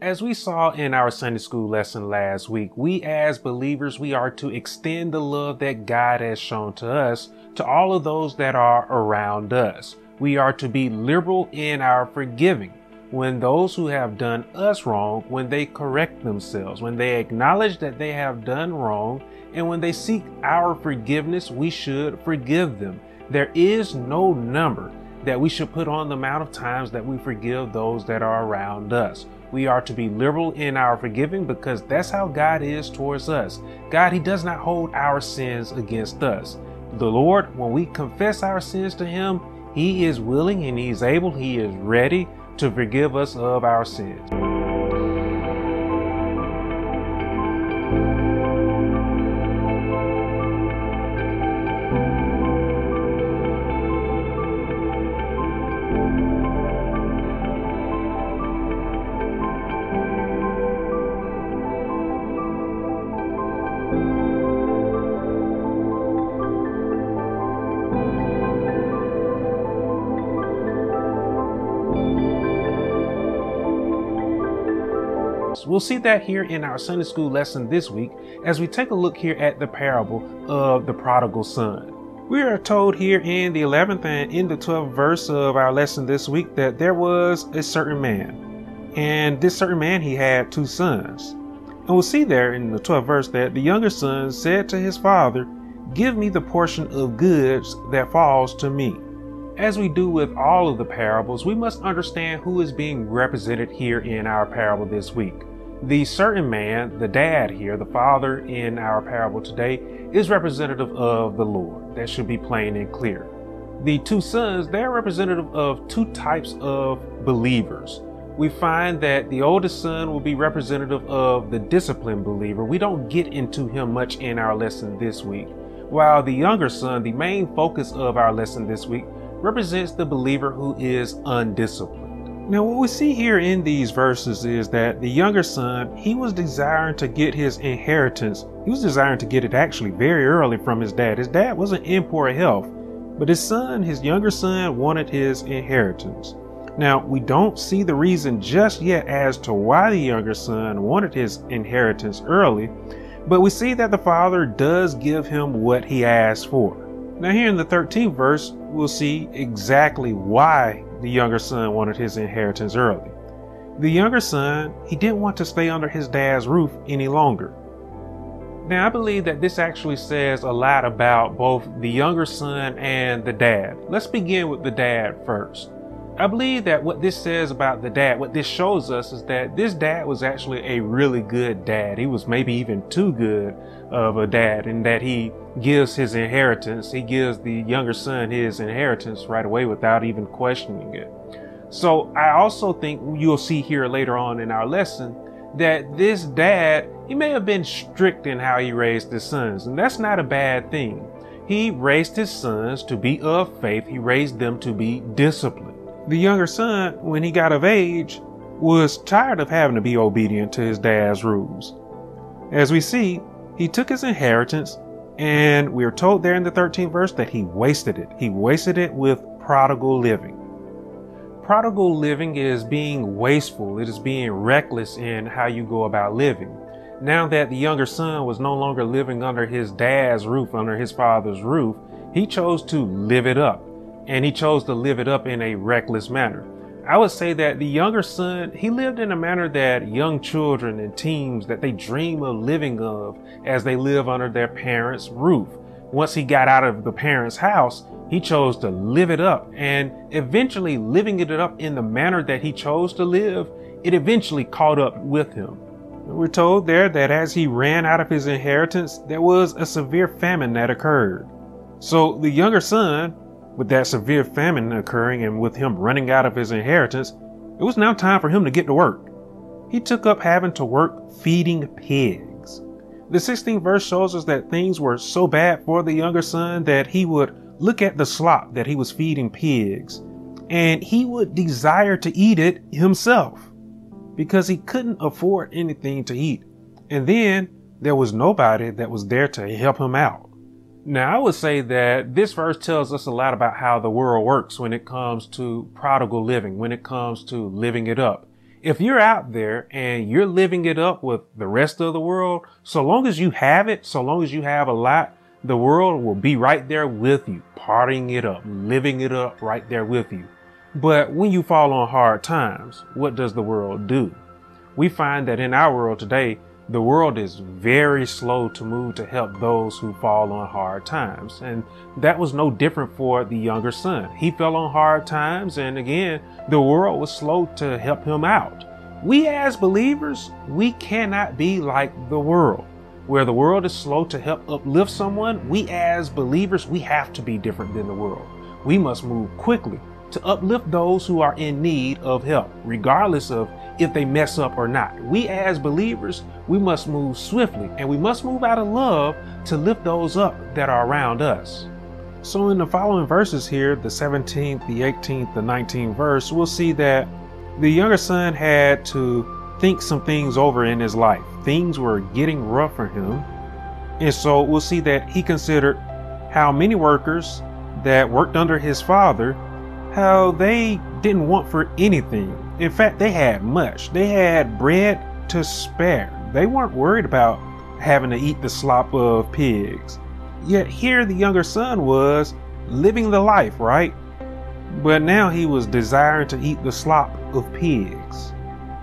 As we saw in our Sunday school lesson last week, we as believers, we are to extend the love that God has shown to us to all of those that are around us. We are to be liberal in our forgiving. When those who have done us wrong, when they correct themselves, when they acknowledge that they have done wrong, and when they seek our forgiveness, we should forgive them. There is no number that we should put on the amount of times that we forgive those that are around us. We are to be liberal in our forgiving because that's how God is towards us. God, He does not hold our sins against us. The Lord, when we confess our sins to Him, He is willing and He is able, He is ready to forgive us of our sins. We'll see that here in our Sunday school lesson this week as we take a look here at the parable of the prodigal son. We are told here in the 11th and in the 12th verse of our lesson this week that there was a certain man, and this certain man, he had two sons. And we'll see there in the 12th verse that the younger son said to his father, "Give me the portion of goods that falls to me." As we do with all of the parables, we must understand who is being represented here in our parable this week. The certain man, the dad here, the father in our parable today, is representative of the Lord. That should be plain and clear. The two sons, they're representative of two types of believers. We find that the oldest son will be representative of the disciplined believer. We don't get into him much in our lesson this week. While the younger son, the main focus of our lesson this week, represents the believer who is undisciplined. Now, what we see here in these verses is that the younger son, he was desiring to get his inheritance. He was desiring to get it actually very early from his dad. His dad wasn't in poor health, but his son, his younger son, wanted his inheritance. Now, we don't see the reason just yet as to why the younger son wanted his inheritance early, but we see that the father does give him what he asked for. Now here in the 13th verse, we'll see exactly why the younger son wanted his inheritance early. The younger son, he didn't want to stay under his dad's roof any longer. Now I believe that this actually says a lot about both the younger son and the dad. Let's begin with the dad first. I believe that what this says about the dad, what this shows us is that this dad was actually a really good dad. He was maybe even too good of a dad, in that he gives his inheritance. He gives the younger son his inheritance right away without even questioning it. So I also think you'll see here later on in our lesson that this dad, he may have been strict in how he raised his sons, and that's not a bad thing. He raised his sons to be of faith. He raised them to be disciplined. The younger son, when he got of age, was tired of having to be obedient to his dad's rules. As we see, he took his inheritance, and we are told there in the 13th verse that he wasted it. He wasted it with prodigal living. Prodigal living is being wasteful. It is being reckless in how you go about living. Now that the younger son was no longer living under his dad's roof, under his father's roof, he chose to live it up, and he chose to live it up in a reckless manner. I would say that the younger son, he lived in a manner that young children and teens, that they dream of living of as they live under their parents' roof. Once he got out of the parents' house, he chose to live it up, and eventually living it up in the manner that he chose to live, it eventually caught up with him. We're told there that as he ran out of his inheritance, there was a severe famine that occurred. So the younger son, with that severe famine occurring and with him running out of his inheritance, it was now time for him to get to work. He took up having to work feeding pigs. The 16th verse shows us that things were so bad for the younger son that he would look at the slop that he was feeding pigs, and he would desire to eat it himself because he couldn't afford anything to eat. And then there was nobody that was there to help him out. Now, I would say that this verse tells us a lot about how the world works when it comes to prodigal living, when it comes to living it up. If you're out there and you're living it up with the rest of the world, so long as you have it, so long as you have a lot, the world will be right there with you, partying it up, living it up right there with you. But when you fall on hard times, what does the world do? We find that in our world today, the world is very slow to move to help those who fall on hard times. And that was no different for the younger son. He fell on hard times, and again, the world was slow to help him out. We as believers, we cannot be like the world. Where the world is slow to help uplift someone, we as believers, we have to be different than the world. We must move quickly to uplift those who are in need of help, regardless of if they mess up or not. We as believers, we must move swiftly, and we must move out of love to lift those up that are around us. So in the following verses here, the 17th, the 18th, the 19th verse, we'll see that the younger son had to think some things over in his life. Things were getting rough for him. And so we'll see that he considered how many workers that worked under his father, how they didn't want for anything. In fact, they had much. They had bread to spare. They weren't worried about having to eat the slop of pigs. Yet here the younger son was living the life, right? But now he was desiring to eat the slop of pigs.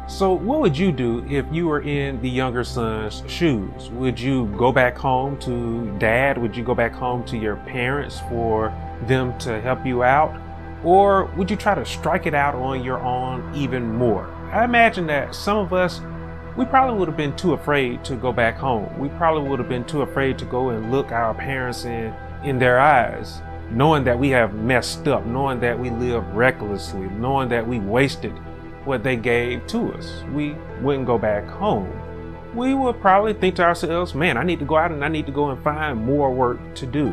So what would you do if you were in the younger son's shoes? Would you go back home to dad? Would you go back home to your parents for them to help you out? Or would you try to strike it out on your own even more? I imagine that some of us, we probably would have been too afraid to go back home. We probably would have been too afraid to go and look our parents in their eyes, knowing that we have messed up, knowing that we lived recklessly, knowing that we wasted what they gave to us. We wouldn't go back home. We would probably think to ourselves, man, I need to go out and I need to go and find more work to do.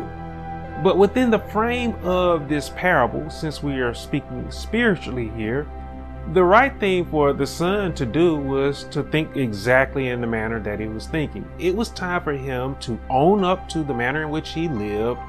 But within the frame of this parable, since we are speaking spiritually here, the right thing for the son to do was to think exactly in the manner that he was thinking. It was time for him to own up to the manner in which he lived.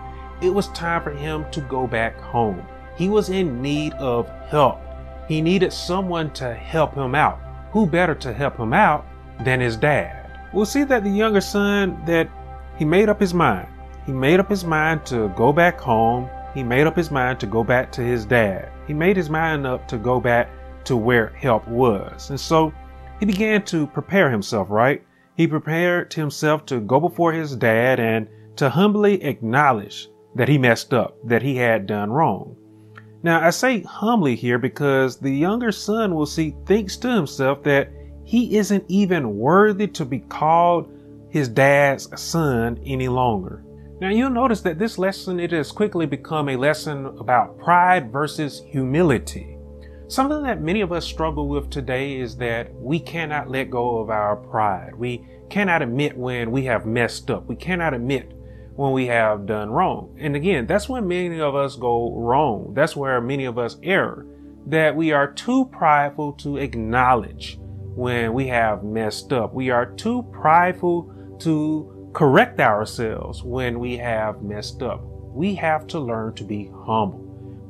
It was time for him to go back home. He was in need of help. He needed someone to help him out. Who better to help him out than his dad? We'll see that the younger son, that he made up his mind. He made up his mind to go back home. He made up his mind to go back to his dad. He made his mind up to go back to where help was. And so he began to prepare himself, right? He prepared himself to go before his dad and to humbly acknowledge that he messed up, that he had done wrong. Now, I say humbly here because the younger son, will see, thinks to himself that he isn't even worthy to be called his dad's son any longer. Now you'll notice that this lesson, it has quickly become a lesson about pride versus humility. Something that many of us struggle with today is that we cannot let go of our pride. We cannot admit when we have messed up. We cannot admit when we have done wrong. And again, that's when many of us go wrong. That's where many of us err, that we are too prideful to acknowledge when we have messed up. We are too prideful to correct ourselves when we have messed up. We have to learn to be humble.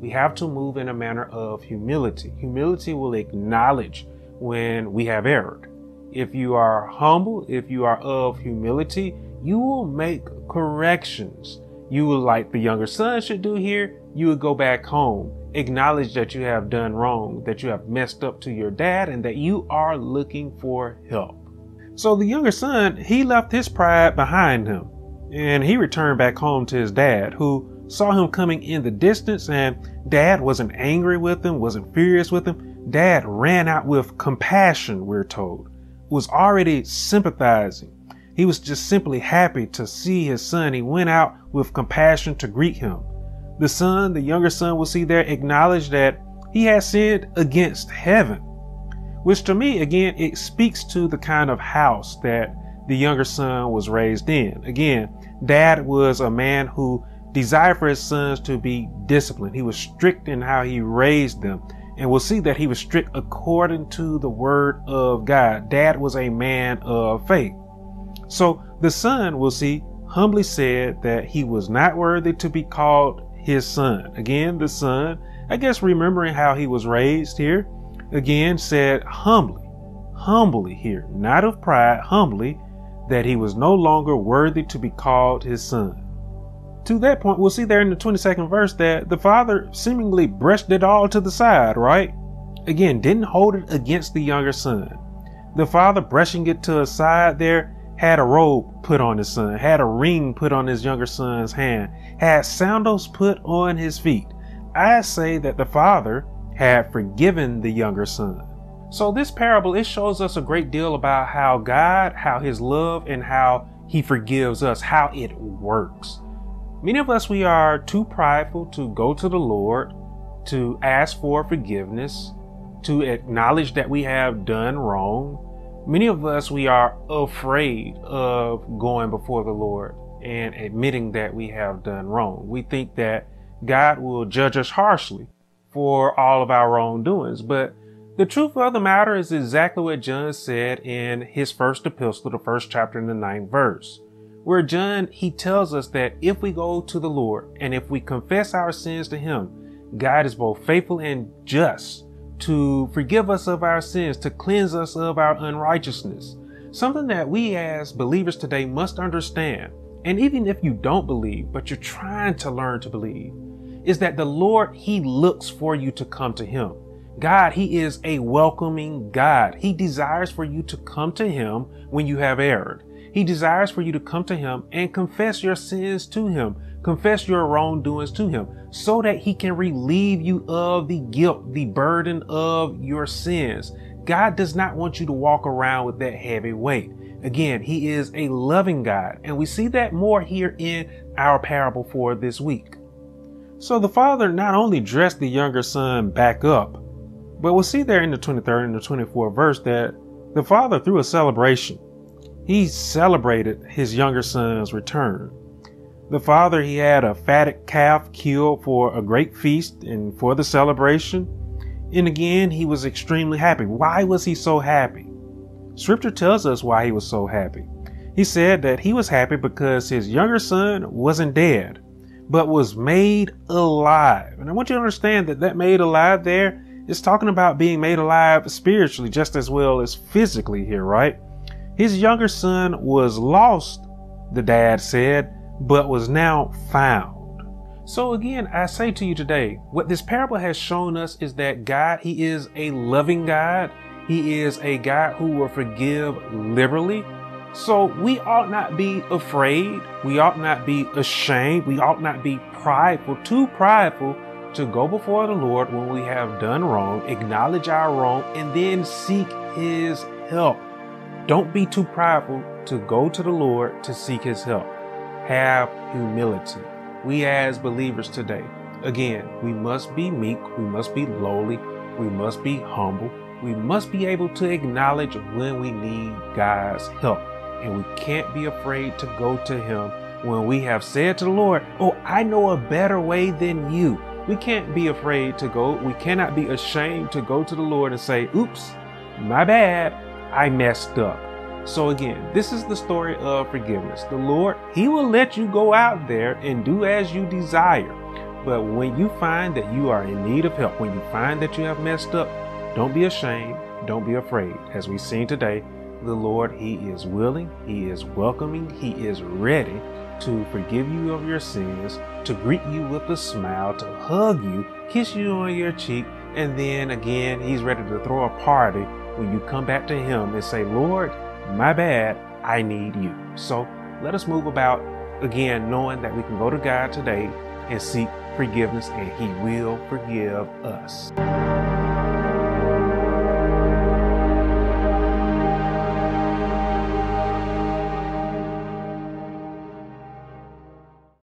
We have to move in a manner of humility. Humility will acknowledge when we have erred. If you are humble, if you are of humility, you will make corrections. You will, like the younger son should do here, you would go back home, acknowledge that you have done wrong, that you have messed up to your dad, and that you are looking for help. So the younger son, he left his pride behind him and he returned back home to his dad, who saw him coming in the distance, and dad wasn't angry with him, wasn't furious with him. Dad ran out with compassion, we're told, was already sympathizing. He was just simply happy to see his son. He went out with compassion to greet him. The son, the younger son, will see there, acknowledged that he had sinned against heaven. Which to me, again, it speaks to the kind of house that the younger son was raised in. Again, dad was a man who desired for his sons to be disciplined. He was strict in how he raised them. And we'll see that he was strict according to the word of God. Dad was a man of faith. So the son, we'll see, humbly said that he was not worthy to be called his son. Again, the son, I guess remembering how he was raised here, again said humbly here, not of pride, humbly, that he was no longer worthy to be called his son. To that point, we'll see there in the 22nd verse that the father seemingly brushed it all to the side, right? Again, didn't hold it against the younger son. The father brushing it to his side there, had a robe put on his son, had a ring put on his younger son's hand, had sandals put on his feet. I say that the father had forgiven the younger son. So this parable, it shows us a great deal about how God, how his love, and how he forgives us, how it works. Many of us, we are too prideful to go to the Lord, to ask for forgiveness, to acknowledge that we have done wrong. Many of us, we are afraid of going before the Lord and admitting that we have done wrong. We think that God will judge us harshly for all of our wrongdoings. But the truth of the matter is exactly what John said in his first epistle, the 1st chapter and the 9th verse, where John, he tells us that if we go to the Lord and if we confess our sins to him, God is both faithful and just to forgive us of our sins, to cleanse us of our unrighteousness. Something that we as believers today must understand, and even if you don't believe, but you're trying to learn to believe, is that the Lord, he looks for you to come to him. God, he is a welcoming God. He desires for you to come to him when you have erred. He desires for you to come to him and confess your sins to him, confess your wrongdoings to him, so that he can relieve you of the guilt, the burden of your sins. God does not want you to walk around with that heavy weight. Again, he is a loving God, and we see that more here in our parable for this week. So the father not only dressed the younger son back up, but we'll see there in the 23rd and the 24th verse that the father, through a celebration, he celebrated his younger son's return. The father, he had a fatted calf killed for a great feast and for the celebration. And again, he was extremely happy. Why was he so happy? Scripture tells us why he was so happy. He said that he was happy because his younger son wasn't dead, but was made alive. And I want you to understand that that made alive there is talking about being made alive spiritually just as well as physically here, right? His younger son was lost, the dad said, but was now found. So again, I say to you today, what this parable has shown us is that God, he is a loving God. He is a God who will forgive liberally. So we ought not be afraid. We ought not be ashamed. We ought not be prideful, too prideful to go before the Lord when we have done wrong, acknowledge our wrong, and then seek his help. Don't be too prideful to go to the Lord to seek his help. Have humility. We as believers today, again, we must be meek. We must be lowly. We must be humble. We must be able to acknowledge when we need God's help. And we can't be afraid to go to him when we have said to the Lord, "Oh, I know a better way than you." We can't be afraid to go. We cannot be ashamed to go to the Lord and say, "Oops, my bad. I messed up." So again, this is the story of forgiveness. The Lord, he will let you go out there and do as you desire. But when you find that you are in need of help, when you find that you have messed up, don't be ashamed. Don't be afraid. As we've seen today, the Lord, he is willing. He is welcoming. He is ready to forgive you of your sins, to greet you with a smile, to hug you, kiss you on your cheek. And then again, he's ready to throw a party when you come back to him and say, "Lord, my bad, I need you." So let us move about, again, knowing that we can go to God today and seek forgiveness, and he will forgive us.